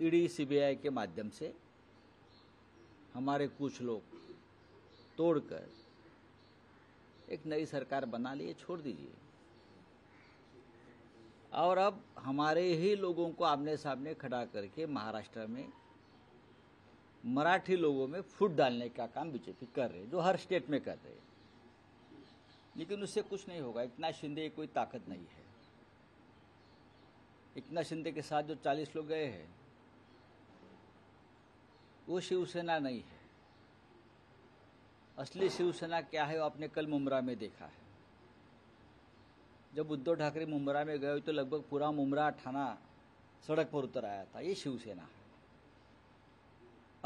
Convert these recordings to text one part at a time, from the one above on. ED CBI के माध्यम से हमारे कुछ लोग तोड़कर एक नई सरकार बना लिए, छोड़ दीजिए। और अब हमारे ही लोगों को आमने सामने खड़ा करके महाराष्ट्र में मराठी लोगों में फूट डालने का काम बीजेपी कर रहे, जो हर स्टेट में कर रहे, लेकिन उससे कुछ नहीं होगा। एकनाथ शिंदे कोई ताकत नहीं है। एकनाथ शिंदे के साथ जो 40 लोग गए हैं वो शिवसेना नहीं है। असली शिवसेना क्या है वो आपने कल मुंबरा में देखा है। जब उद्धव ठाकरे मुंबरा में गए तो लगभग पूरा मुंबरा थाना सड़क पर उतर आया था। ये शिवसेना है।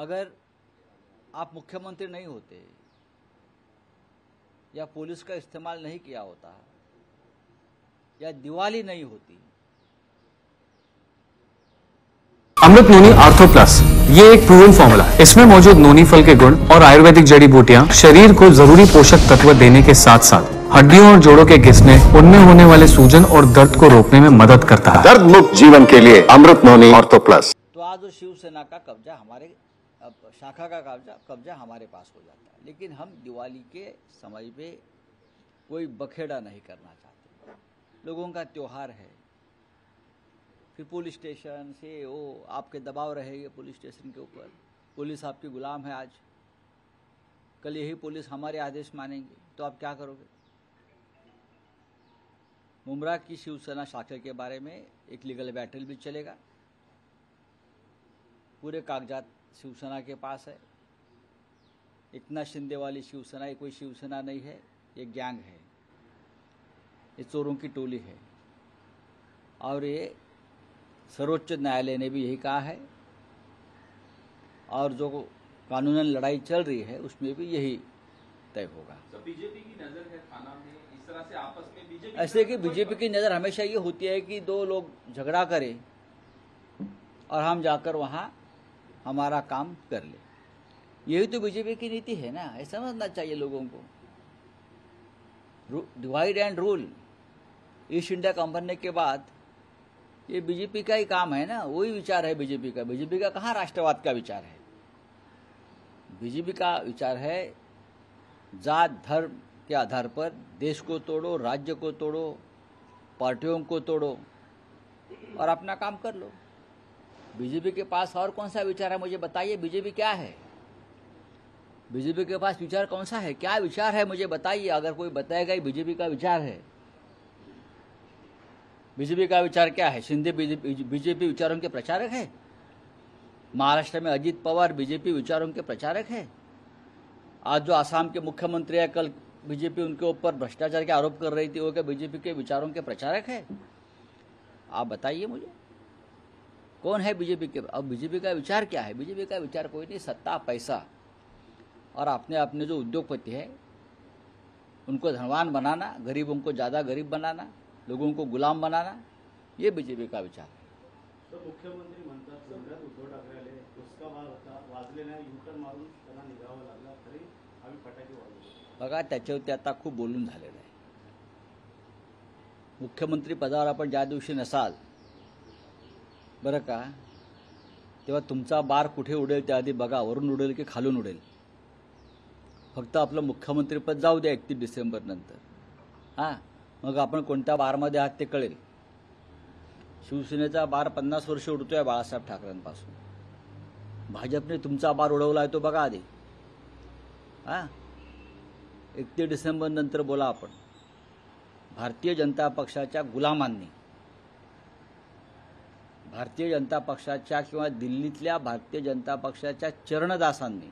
अगर आप मुख्यमंत्री नहीं होते या पुलिस का इस्तेमाल नहीं किया होता या दिवाली नहीं होती। अमृत नोनी ऑर्थो प्लस ये एक प्रूवन फॉर्मूला है। इसमें मौजूद नोनी फल के गुण और आयुर्वेदिक जड़ी बूटियाँ शरीर को जरूरी पोषक तत्व देने के साथ साथ हड्डियों और जोड़ों के घिसने, उनमें होने वाले सूजन और दर्द को रोकने में मदद करता है। दर्द मुक्त जीवन के लिए अमृत नोनी ऑर्थो प्लस। तो आज शिवसेना का कब्जा हमारे शाखा का कब्जा हमारे पास हो जाता है, लेकिन हम दिवाली के समय पे कोई बखेड़ा नहीं करना चाहते। लोगों का त्योहार है, फिर पुलिस स्टेशन से वो आपके दबाव रहेगा। पुलिस स्टेशन के ऊपर पुलिस आपकी गुलाम है। आज कल यही पुलिस हमारे आदेश मानेंगे तो आप क्या करोगे। मुंबरा की शिवसेना शाखा के बारे में एक लीगल बैटल भी चलेगा। पूरे कागजात शिवसेना के पास है। एकनाथ शिंदे वाली शिवसेना ये कोई शिवसेना नहीं है, ये गैंग है, ये चोरों की टोली है। और ये सर्वोच्च न्यायालय ने भी यही कहा है और जो कानूनन लड़ाई चल रही है उसमें भी यही तय होगा। तो बीजेपी की नज़र है थाना में, इस तरह से आपस में बीजेपी ऐसे कि बीजेपी की नज़र हमेशा ये होती है कि दो लोग झगड़ा करें और हम जाकर वहाँ हमारा काम कर ले। यही तो बीजेपी की नीति है ना, ऐसा समझना चाहिए लोगों को। Divide and rule East India company के बाद ये बीजेपी का ही काम है ना, वही विचार है बीजेपी का। बीजेपी का कहाँ राष्ट्रवाद का विचार है। बीजेपी का विचार है जात धर्म के आधार पर देश को तोड़ो, राज्य को तोड़ो, पार्टियों को तोड़ो और अपना काम कर लो। बीजेपी के पास और कौन सा विचार है मुझे बताइए। बीजेपी क्या है, बीजेपी के पास विचार कौन सा है, क्या विचार है मुझे बताइए। अगर कोई बताएगा ही बीजेपी का विचार है। बीजेपी का विचार क्या है। शिंदे बीजेपी विचारों के प्रचारक है। महाराष्ट्र में अजीत पवार बीजेपी विचारों के प्रचारक है। आज जो आसाम के मुख्यमंत्री है, कल बीजेपी उनके ऊपर भ्रष्टाचार के आरोप कर रही थी, वो क्या बीजेपी के विचारों के प्रचारक है। आप बताइए मुझे कौन है बीजेपी के। अब बीजेपी का विचार क्या है। बीजेपी का विचार कोई नहीं, सत्ता, पैसा और अपने अपने जो उद्योगपति है उनको धनवान बनाना, गरीबों को ज़्यादा गरीब बनाना, लोगों को गुलाम बनाना, ये बीजेपी का विचार है। तो मुख्यमंत्री म्हणतात उद्धव ठाकरे उसका वाद होता वाजलेला युटर्न मारून त्यांना निघावं लागला तरी आम्ही फटाके वाजवले। बघा त्याच्यावरती आता खूप बोलून झालेलं आहे। मुख्यमंत्री पदावर आपण ज्या दिवशी नसाल बरं का, तेव्हा तुमचा बार कुठे उडेल त्या आधी बघा, वरून उडेल की खालून उडेल। फक्त आपलं मुख्यमंत्रीपद जाऊ द्या 31 डिसेंबर नंतर, हां मग आपण कोणत्या बारमध्ये आहात ते कळेल। शिवसेनेचा बार 50 वर्ष उडतोय बाळासाहेब ठाकरेंपासून। भाजपने तुमचा बार उडवला आहे तो बघा आधी, हां 31 डिसेंबर नंतर बोला। आपण भारतीय जनता पक्षाच्या गुलामांनी, भारतीय जनता पक्षाच्या किंवा दिल्लीतल्या भारतीय जनता पक्षाच्या चरणदासांनी,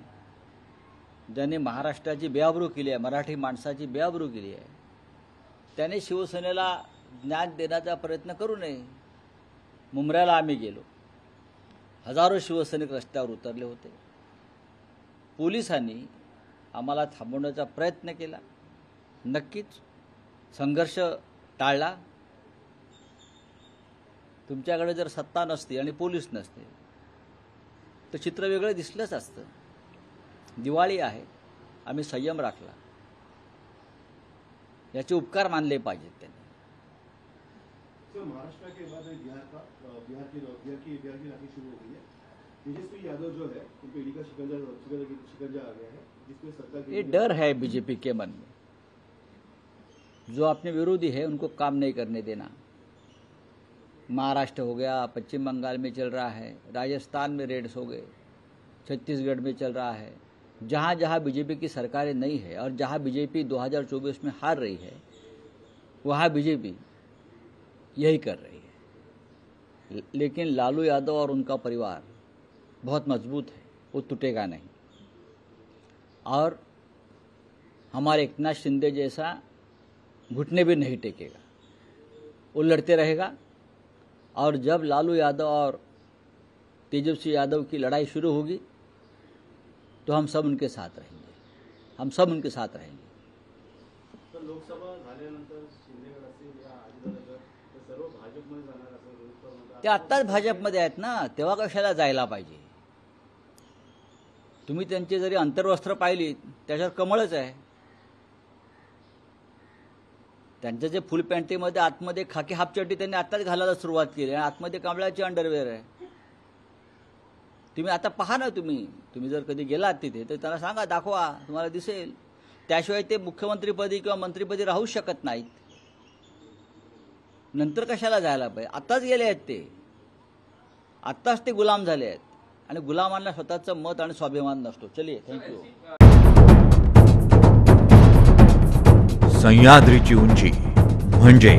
ज्यांनी महाराष्ट्राची बेआबरू केली आहे, मराठी माणसाची बेआबरू केली आहे, त्याने शिवसेनेला ज्ञान देण्याचा प्रयत्न करू नये। मुंबऱ्याला आम्ही गेलो, हजारो शिवसैनिक रस्त्यावर उतरले होते। पोलिसांनी आम्हाला थांबवण्याचा प्रयत्न केला, नक्कीच संघर्ष टाळला। तुमच्याकडे जर सत्ता नसती आणि पोलीस नसते तर चित्र वेगळं दिसलंच असतं। दिवाळी आहे, आम्ही संयम राखला, याचे उपकार मानले पाहिजेत त्यांनी। इसमें महाराष्ट्र के बाद बिहार की राखी शुरू हो गई है। तेजस्वी यादव जो है उनको ईडी का शिकंजा आ गया है, जिसमें सत्ता के ये डर है बीजेपी के मन में। जो अपने विरोधी है उनको काम नहीं करने देना। महाराष्ट्र हो गया, पश्चिम बंगाल में चल रहा है, राजस्थान में रेड्स हो गए, छत्तीसगढ़ में चल रहा है। जहाँ जहाँ बीजेपी की सरकारें नहीं है और जहाँ बीजेपी 2024 में हार रही है, वहाँ बीजेपी यही कर रही है। लेकिन लालू यादव और उनका परिवार बहुत मजबूत है, वो टूटेगा नहीं। और हमारे एकनाथ शिंदे जैसा घुटने भी नहीं टेकेगा, वो लड़ते रहेगा। और जब लालू यादव और तेजस्वी यादव की लड़ाई शुरू होगी तो हम सब उनके साथ रहेंगे। तो लोकसभा झाल्यानंतर शिंदेगड असतील या आजीदानगर ते सर्व भाजपमध्ये जाणार असं लोकसभा ते आत्ताच भाजपमध्ये आहेत ना, तेव्हा कशाला जायला पाहिजे? तुम्ही त्यांचे जरी अंतर्वस्त्र पाहिली त्याच्यावर कमळच आहे। त्यांचं जे फुल पॅन्टीमध्ये आतमध्ये खाकी हाफचड्डी त्यांनी आत्ताच घालायला सुरुवात केली आणि आतमध्ये कमळाची अंडरवेअर आहे। तुम्ही आता पहा ना, तुम्ही जर कधी गेलात तिथे तर त्याला सांगा, दाखवा, तुम्हाला दिसेल। त्याशिवाय ते मुख्यमंत्रीपदी किंवा मंत्रीपदी राहू शकत नाहीत। नंतर कशाला जायला पाहिजे? आत्ताच गेले आहेत ते, आत्ताच ते गुलाम झाले आहेत। आणि गुलामांना स्वतःचं मत आणि स्वाभिमान नसतो। चलिए, थँक्यू। सहयाद्रीची उंची म्हणजे